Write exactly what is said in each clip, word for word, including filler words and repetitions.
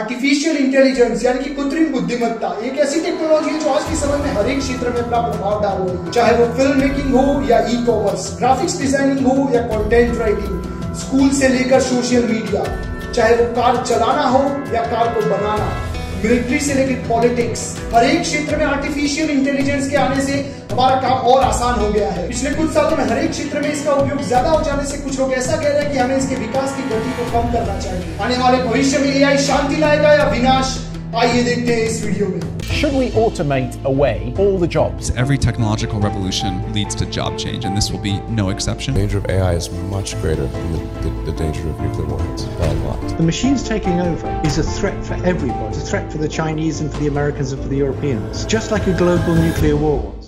Artificial intelligence यानी कि कृत्रिम बुद्धिमत्ता एक ऐसी टेक्नोलॉजी है जो आज के समय में हर एक क्षेत्र में अपना प्रभाव डाल रही है, चाहे वो फिल्म मेकिंग हो या ई कॉमर्स, ग्राफिक्स डिजाइनिंग हो या कंटेंट राइटिंग, स्कूल से लेकर सोशल मीडिया, चाहे वो कार चलाना हो या कार को बनाना, मिलिट्री से लेकर पॉलिटिक्स, हर एक क्षेत्र में आर्टिफिशियल इंटेलिजेंस के आने से हमारा काम और आसान हो गया है। पिछले कुछ सालों में हर एक क्षेत्र में इसका उपयोग ज्यादा हो जाने से कुछ लोग ऐसा कह रहे हैं कि हमें इसके विकास की गति को कम करना चाहिए। आने वाले भविष्य में एआई शांति लाएगा या विनाश, आइए देखते हैं इस वीडियो में। Should we automate away all the jobs? Every technological revolution leads to job change, and this will be no exception. The danger of A I is much greater than the, the, the danger of nuclear weapons by a lot. The machines taking over is a threat for everyone. It's a threat for the Chinese and for the Americans and for the Europeans, just like a global nuclear war was.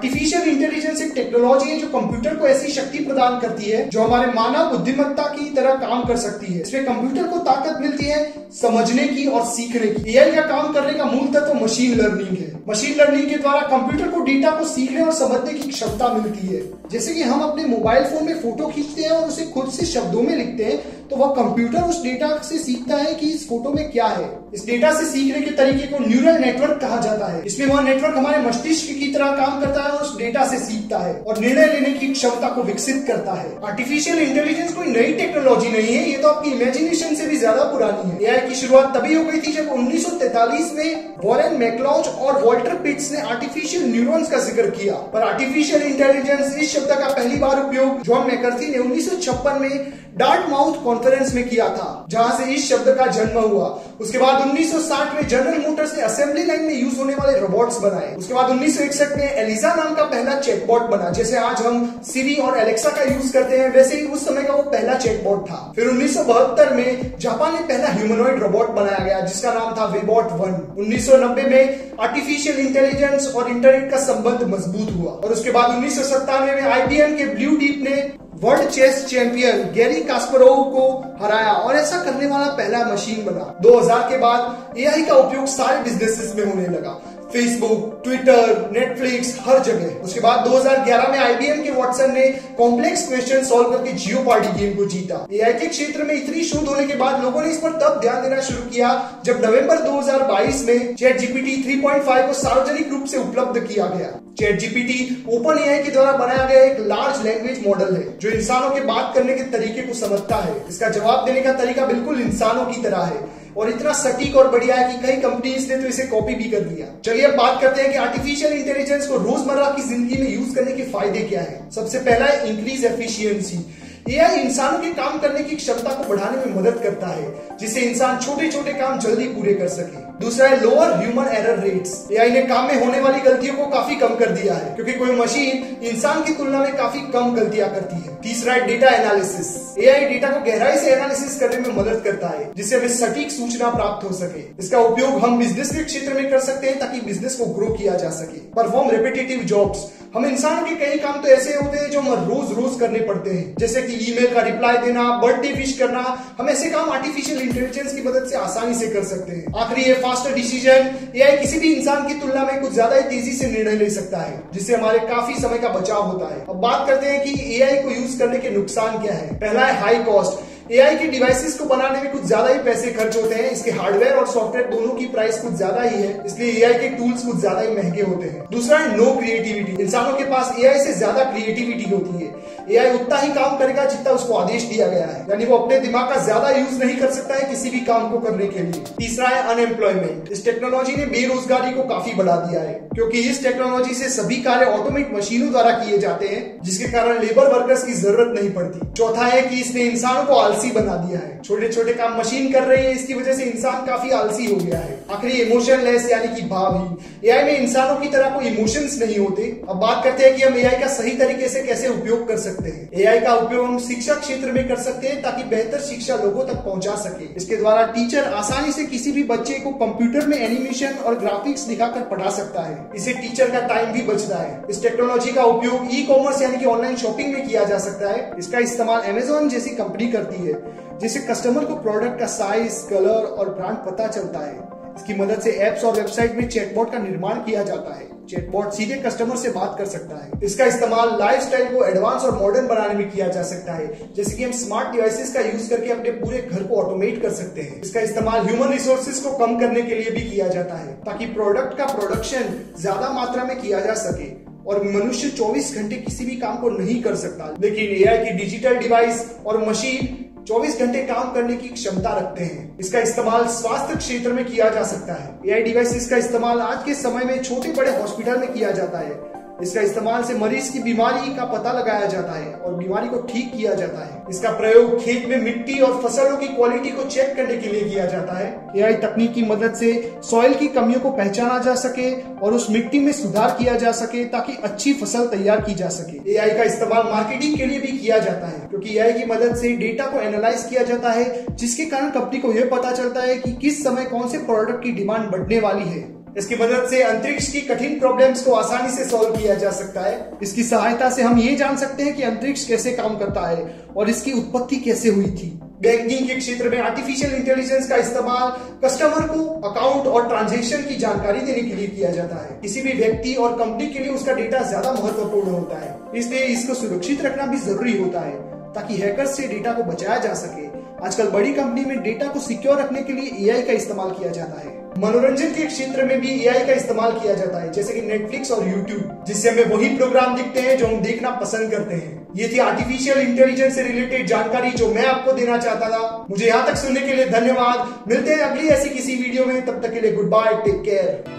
Artificial intelligence एक technology है जो computer को ऐसी शक्ति प्रदान करती है जो हमारे मानव बुद्धिमत्ता की तरह काम कर सकती है। इसमें कंप्यूटर को ताकत मिलती है समझने की और सीखने की। एआई का काम करने का मूल तत्व मशीन लर्निंग है। मशीन लर्निंग के द्वारा कंप्यूटर को डेटा को सीखने और समझने की क्षमता मिलती है। जैसे कि हम अपने मोबाइल फोन में फोटो खींचते हैं और उसे खुद से शब्दों में लिखते हैं, तो वह कंप्यूटर उस डेटा से सीखता है कि इस फोटो में क्या है। इस डेटा से सीखने के तरीके को न्यूरल नेटवर्क कहा जाता है। इसमें वह नेटवर्क हमारे मस्तिष्क की तरह काम करता है और उस डेटा से सीखता है और निर्णय लेने की क्षमता को विकसित करता है। आर्टिफिशियल इंटेलिजेंस कोई नई टेक्नोलॉजी नहीं है, ये तो आपकी इमेजिनेशन से भी ज्यादा पुरानी है। एआई की शुरुआत तभी हो गई थी जब उन्नीस सौ तैतालीस में वॉरेन मैकलॉच और वॉल्टर पिट्स ने आर्टिफिशियल न्यूरॉन्स का जिक्र किया। पर आर्टिफिशियल इंटेलिजेंस इस शब्द का पहली बार उपयोग जॉन मैकर्थी ने उन्नीस सौ छप्पन में डार्टमाउथ कॉन्फ्रेंस में किया था, जहां से इस शब्द का जन्म हुआ। उसके बाद उन्नीस सौ साठ में जनरल मोटर्स ने असेंबली लाइन में यूज होने वाले रोबोट्स बनाए। उसके बाद उन्नीस सौ इकसठ में एलिजा नाम का पहला चैटबॉट बना। जैसे आज हम सिरी और एलेक्सा का यूज करते हैं, वैसे ही उस समय का वो पहला चैटबॉट था। फिर उन्नीस सौ बहत्तर में जापान में पहला ह्यूमनॉइड रोबोट बनाया गया जिसका नाम था वेबॉट वन। उन्नीस सौ नब्बे में आर्टिफिशियल इंटेलिजेंस और इंटरनेट का संबंध मजबूत हुआ और उसके बाद उन्नीस सौ सत्तानवे में आईबीएम के ब्लू डीप ने world chess champion Garry Kasparov को हराया और ऐसा करने वाला पहला मशीन बना। दो हज़ार के बाद एआई का उपयोग सारे बिजनेसेस में होने लगा, फेसबुक, ट्विटर, नेटफ्लिक्स, हर जगह। उसके बाद दो हज़ार ग्यारह में आईबीएम के वॉटसन ने कॉम्प्लेक्स क्वेश्चन सॉल्व करके जियोपार्डी गेम को जीता। एआई के क्षेत्र में इतनी शोध होने के बाद लोगों ने इस पर तब ध्यान देना शुरू किया जब नवंबर दो हज़ार बाईस में Chat G P T three point five को सार्वजनिक रूप से उपलब्ध किया गया। Chat G P T Open AI के द्वारा बनाया गया एक लार्ज लैंग्वेज मॉडल है जो इंसानों के बात करने के तरीके को समझता है। इसका जवाब देने का तरीका बिल्कुल इंसानों की तरह है और इतना सटीक और बढ़िया है कि कई कंपनीज ने तो इसे कॉपी भी कर लिया। चलिए अब बात करते हैं कि आर्टिफिशियल इंटेलिजेंस को रोजमर्रा की जिंदगी में यूज करने के फायदे क्या है। सबसे पहला है इंक्रीज एफिशिएंसी। एआई इंसानों के काम करने की क्षमता को बढ़ाने में मदद करता है जिससे इंसान छोटे छोटे काम जल्दी पूरे कर सके। दूसरा है lower human error rates. AI ने काम में होने वाली गलतियों को काफी कम कर दिया है क्योंकि कोई मशीन इंसान की तुलना में काफी कम गलतियां करती है। तीसरा है डेटा एनालिसिस। एआई डेटा को गहराई से एनालिसिस करने में मदद करता है जिससे हमें सटीक सूचना प्राप्त हो सके। इसका उपयोग हम बिजनेस के क्षेत्र में कर सकते हैं ताकि बिजनेस को ग्रो किया जा सके। Perform repetitive jobs. हम इंसानों के कई काम तो ऐसे होते हैं जो हम रोज रोज करने पड़ते हैं, जैसे कि ईमेल का रिप्लाई देना, बर्थडे विश करना। हम ऐसे काम आर्टिफिशियल इंटेलिजेंस की मदद से आसानी से कर सकते हैं। आखिरी है फास्टर डिसीजन। एआई किसी भी इंसान की तुलना में कुछ ज्यादा ही तेजी से निर्णय ले सकता है जिससे हमारे काफी समय का बचाव होता है। अब बात करते हैं कि एआई को यूज करने के नुकसान क्या है। पहला है हाई कॉस्ट। एआई के डिवाइसेस को बनाने में कुछ ज्यादा ही पैसे खर्च होते हैं। इसके हार्डवेयर और सॉफ्टवेयर दोनों की प्राइस कुछ ज्यादा ही है, इसलिए एआई के टूल्स कुछ ज्यादा ही महंगे होते हैं। दूसरा है नो क्रिएटिविटी। इंसानों के पास एआई से ज्यादा क्रिएटिविटी होती है। एआई उतना ही काम करेगा जितना उसको आदेश दिया गया है, यानी वो अपने दिमाग का ज्यादा यूज नहीं कर सकता है किसी भी काम को करने के लिए। तीसरा है अनएम्प्लॉयमेंट। इस टेक्नोलॉजी ने बेरोजगारी को काफी बढ़ा दिया है क्योंकि इस टेक्नोलॉजी से सभी कार्य ऑटोमेट मशीनों द्वारा किए जाते हैं जिसके कारण लेबर वर्कर्स की जरूरत नहीं पड़ती। चौथा है कि इसने इंसानों को आलसी बना दिया है। छोटे छोटे काम मशीन कर रही है, इसकी वजह से इंसान काफी आलसी हो गया है। आखिरी इमोशनलेस यानी कि भावहीन। एआई में इंसानों की तरह कोई इमोशंस नहीं होते। अब बात करते हैं कि हम एआई का सही तरीके से कैसे उपयोग कर सकते हैं। सकते हैं। एआई का उपयोग हम शिक्षा क्षेत्र में कर सकते हैं ताकि बेहतर शिक्षा लोगों तक पहुंचा सके। इसके द्वारा टीचर आसानी से किसी भी बच्चे को कंप्यूटर में एनिमेशन और ग्राफिक्स दिखाकर पढ़ा सकता है। इसे टीचर का टाइम भी बचता है। इस टेक्नोलॉजी का उपयोग ई कॉमर्स यानी कि ऑनलाइन शॉपिंग में किया जा सकता है। इसका इस्तेमाल Amazon जैसी कंपनी करती है, जिससे कस्टमर को प्रोडक्ट का साइज, कलर और ब्रांड पता चलता है। इसकी मदद से एप्स और वेबसाइट में चैटबॉट का निर्माण किया जाता है। चैटबॉट सीधे कस्टमर से बात कर सकता है। इसका इस्तेमाल लाइफस्टाइल को एडवांस और मॉडर्न बनाने में किया जा सकता है, जैसे कि हम स्मार्ट डिवाइसेस का यूज करके अपने पूरे घर को ऑटोमेट कर सकते हैं। इसका इस्तेमाल ह्यूमन रिसोर्सेज को कम करने के लिए भी किया जाता है, ताकि प्रोडक्ट का प्रोडक्शन ज्यादा मात्रा में किया जा सके और मनुष्य चौबीस घंटे किसी भी काम को नहीं कर सकता। लेकिन एआई की डिजिटल डिवाइस और मशीन चौबीस घंटे काम करने की क्षमता रखते हैं। इसका इस्तेमाल स्वास्थ्य क्षेत्र में किया जा सकता है। एआई डिवाइसेस का इस्तेमाल आज के समय में छोटे बड़े हॉस्पिटल में किया जाता है। इसका इस्तेमाल से मरीज की बीमारी का पता लगाया जाता है और बीमारी को ठीक किया जाता है। इसका प्रयोग खेत में मिट्टी और फसलों की क्वालिटी को चेक करने के लिए किया जाता है। एआई तकनीक की मदद से सॉइल की कमियों को पहचाना जा सके और उस मिट्टी में सुधार किया जा सके ताकि अच्छी फसल तैयार की जा सके। एआई का इस्तेमाल मार्केटिंग के लिए भी किया जाता है, क्योंकि एआई की मदद से डेटा को एनालाइज किया जाता है, जिसके कारण कंपनी को यह पता चलता है कि किस समय कौन से प्रोडक्ट की डिमांड बढ़ने वाली है। इसकी मदद से अंतरिक्ष की कठिन प्रॉब्लम्स को आसानी से सॉल्व किया जा सकता है। इसकी सहायता से हम ये जान सकते हैं कि अंतरिक्ष कैसे काम करता है और इसकी उत्पत्ति कैसे हुई थी। बैंकिंग के क्षेत्र में आर्टिफिशियल इंटेलिजेंस का इस्तेमाल कस्टमर को अकाउंट और ट्रांजैक्शन की जानकारी देने के लिए किया जाता है। किसी भी व्यक्ति और कंपनी के लिए उसका डेटा ज्यादा महत्वपूर्ण होता है, इसलिए इसको सुरक्षित रखना भी जरूरी होता है ताकि हैकर्स से डेटा को बचाया जा सके। आजकल बड़ी कंपनी में डेटा को सिक्योर रखने के लिए एआई का इस्तेमाल किया जाता है। मनोरंजन के क्षेत्र में भी एआई का इस्तेमाल किया जाता है, जैसे कि नेटफ्लिक्स और यूट्यूब, जिससे हमें वही प्रोग्राम दिखते हैं जो हम देखना पसंद करते हैं। ये थी आर्टिफिशियल इंटेलिजेंस से रिलेटेड जानकारी जो मैं आपको देना चाहता था। मुझे यहाँ तक सुनने के लिए धन्यवाद। मिलते हैं अगली ऐसी किसी वीडियो में, तब तक के लिए गुड बाय, टेक केयर।